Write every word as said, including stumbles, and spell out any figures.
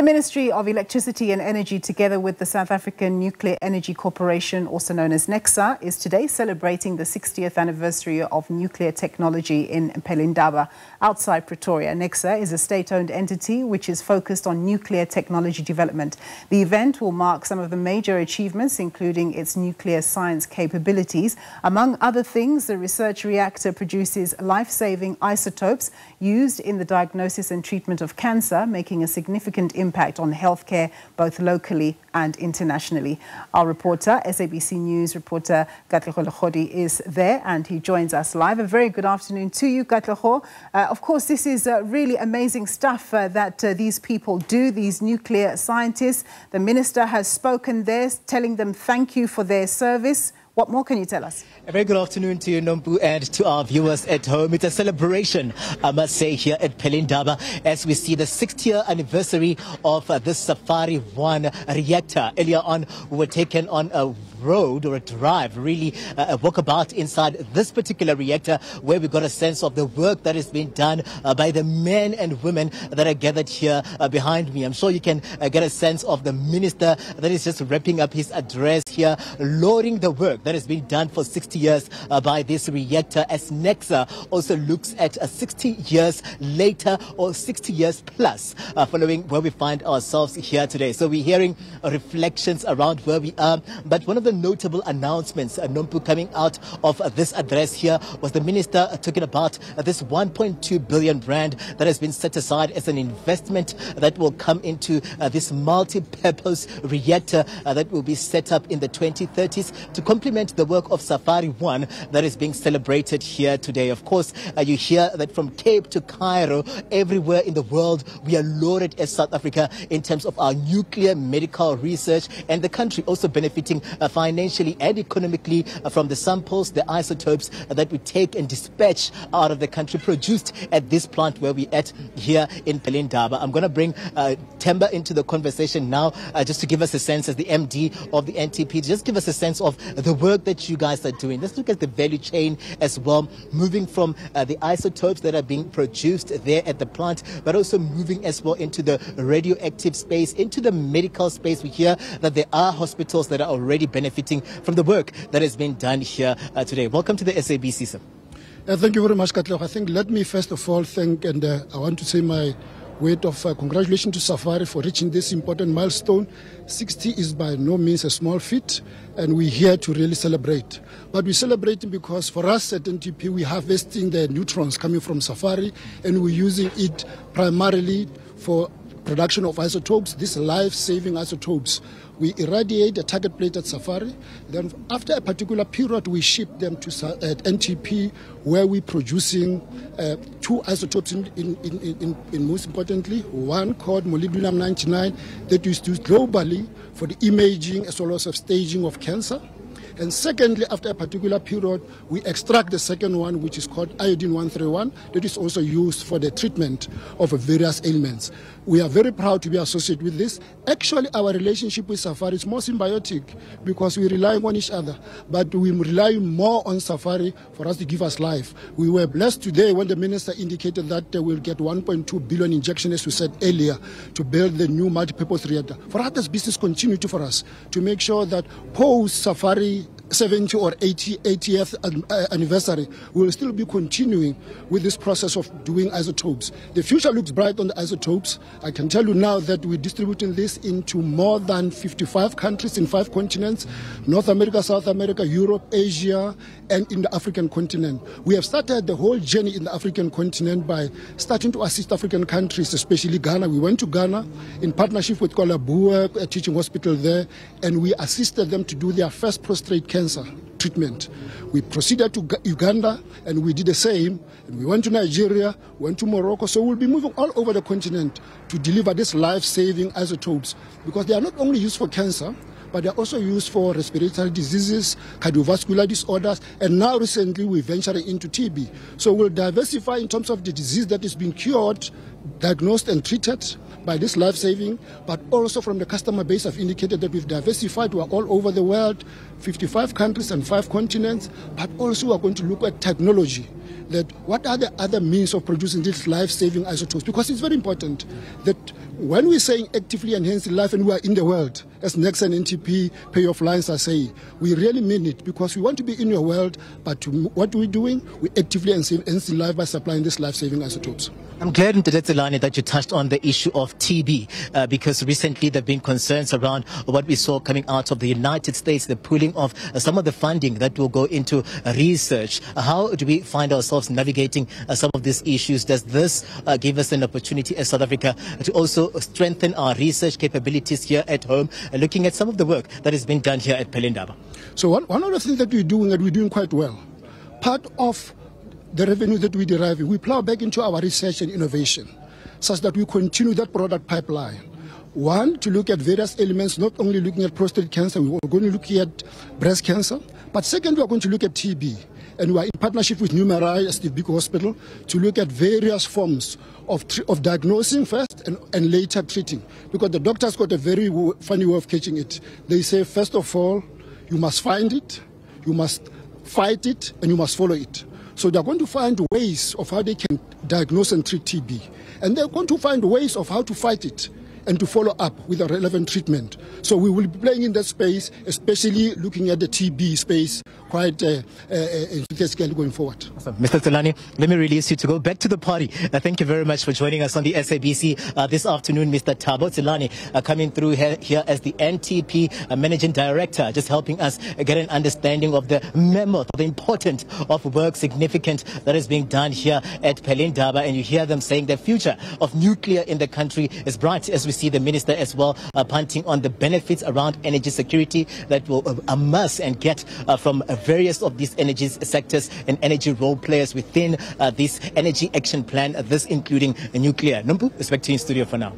The Ministry of Electricity and Energy, together with the South African Nuclear Energy Corporation, also known as NECSA, is today celebrating the sixtieth anniversary of nuclear technology in Pelindaba, outside Pretoria. NECSA is a state-owned entity which is focused on nuclear technology development. The event will mark some of the major achievements, including its nuclear science capabilities. Among other things, the research reactor produces life-saving isotopes used in the diagnosis and treatment of cancer, making a significant impact impact on healthcare, both locally and internationally. Our reporter, S A B C News reporter Katlego Legodi, is there and he joins us live. A very good afternoon to you, Katlego. Uh, of course, this is uh, really amazing stuff uh, that uh, these people do, these nuclear scientists. The minister has spoken there, telling them thank you for their service. What more can you tell us? A very good afternoon to you, Nompu, and to our viewers at home. It's a celebration, I must say, here at Pelindaba, as we see the sixtieth anniversary of uh, this Safari one reactor. Earlier on, we were taken on a road or a drive, really uh, a walkabout inside this particular reactor, where we got a sense of the work that is being done uh, by the men and women that are gathered here uh, behind me. I'm sure you can uh, get a sense of the minister that is just wrapping up his address here, lauding the work that has been done for sixty years uh, by this reactor, as NECSA also looks at uh, sixty years later, or sixty years plus, uh, following where we find ourselves here today. So we're hearing uh, reflections around where we are, but one of the notable announcements, uh, Nompu, coming out of uh, this address here was the minister uh, talking about uh, this one point two billion rand that has been set aside as an investment that will come into uh, this multi-purpose reactor uh, that will be set up in the twenty thirties to complement the work of Safari one that is being celebrated here today. Of course, uh, you hear that from Cape to Cairo, everywhere in the world, we are lauded as South Africa in terms of our nuclear medical research, and the country also benefiting uh, financially and economically uh, from the samples, the isotopes uh, that we take and dispatch out of the country, produced at this plant where we're at here in Pelindaba. I'm going to bring uh, Tamba into the conversation now, uh, just to give us a sense, as the M D of the N T P, just give us a sense of the work that you guys are doing. Let's look at the value chain as well, moving from uh, the isotopes that are being produced there at the plant, but also moving as well into the radioactive space, into the medical space. We hear that there are hospitals that are already benefiting from the work that has been done here uh, today. Welcome to the S A B C, sir. Uh, thank you very much, Katlego. I think let me first of all thank, and uh, I want to say my word of uh, congratulations to Safari for reaching this important milestone. sixty is by no means a small feat, and we're here to really celebrate. But we're celebrating because for us at N T P, we're harvesting the neutrons coming from Safari, and we're using it primarily for production of isotopes, these life-saving isotopes. We irradiate the target plate at Safari. Then after a particular period, we ship them to N T P, where we're producing uh, two isotopes, in, in, in, in, in most importantly, one called molybdenum ninety-nine that is used globally for the imaging as well as the staging of cancer. And secondly, after a particular period, we extract the second one, which is called iodine one thirty-one, that is also used for the treatment of various ailments. We are very proud to be associated with this. Actually, our relationship with Safari is more symbiotic because we rely on each other, but we rely more on Safari for us to give us life. We were blessed today when the minister indicated that they will get one point two billion injections, as we said earlier, to build the new multi-purpose reactor. For us, there's business continuity for us to make sure that post-Safari seventy or eighty, eightieth anniversary, we will still be continuing with this process of doing isotopes. The future looks bright on the isotopes. I can tell you now that we're distributing this into more than fifty-five countries in five continents, North America, South America, Europe, Asia, and in the African continent. We have started the whole journey in the African continent by starting to assist African countries, especially Ghana. We went to Ghana in partnership with Kolabua, a teaching hospital there, and we assisted them to do their first prostate cancer cancer treatment. We proceeded to Uganda and we did the same. And we went to Nigeria, went to Morocco. So we'll be moving all over the continent to deliver these life-saving isotopes, because they are not only used for cancer, but they're also used for respiratory diseases, cardiovascular disorders, and now recently we venture into T B. So we'll diversify in terms of the disease that is being cured, diagnosed and treated by this life-saving, but also from the customer base. I've indicated that we've diversified. We're all over the world, fifty-five countries and five continents, but also we're going to look at technology. That what are the other means of producing these life-saving isotopes? Because it's very important that when we're saying actively enhancing life, and we are in the world, as NECSA and N T P payoff lines are saying, we really mean it, because we want to be in your world, but what we're doing, we actively enhancing life by supplying these life-saving isotopes. I'm glad, Mister Tselane, that you touched on the issue of T B, uh, because recently there have been concerns around what we saw coming out of the United States, the pooling of uh, some of the funding that will go into uh, research. Uh, how do we find ourselves navigating uh, some of these issues? Does this uh, give us an opportunity as South Africa to also strengthen our research capabilities here at home, uh, looking at some of the work that has been done here at Pelindaba? So one, one of the things that we're doing, that we're doing quite well, part of the revenue that we derive, we plow back into our research and innovation, such that we continue that product pipeline. One, to look at various elements, not only looking at prostate cancer, we're going to look at breast cancer, but second, we're going to look at T B. And we're in partnership with N M R I, Steve Biko Hospital, to look at various forms of, of diagnosing first and, and later treating. Because the doctors got a very w funny way of catching it. They say, first of all, you must find it, you must fight it, and you must follow it. So they're going to find ways of how they can diagnose and treat T B. And they're going to find ways of how to fight it and to follow up with a relevant treatment. So we will be playing in that space, especially looking at the T B space quite uh, uh, uh, going forward. Awesome. Mister Tselane, let me release you to go back to the party. Uh, thank you very much for joining us on the S A B C uh, this afternoon. Mister Thabo Tselane uh, coming through here, here as the N T P uh, Managing Director, just helping us uh, get an understanding of the mammoth, the importance of work significant that is being done here at Pelindaba. And you hear them saying the future of nuclear in the country is bright, as we see the minister as well uh, punting on the benefits around energy security that will uh, amass and get uh, from uh, various of these energy sectors and energy role players within uh, this energy action plan, uh, this including uh, nuclear. Nompu, it's back to you in studio for now.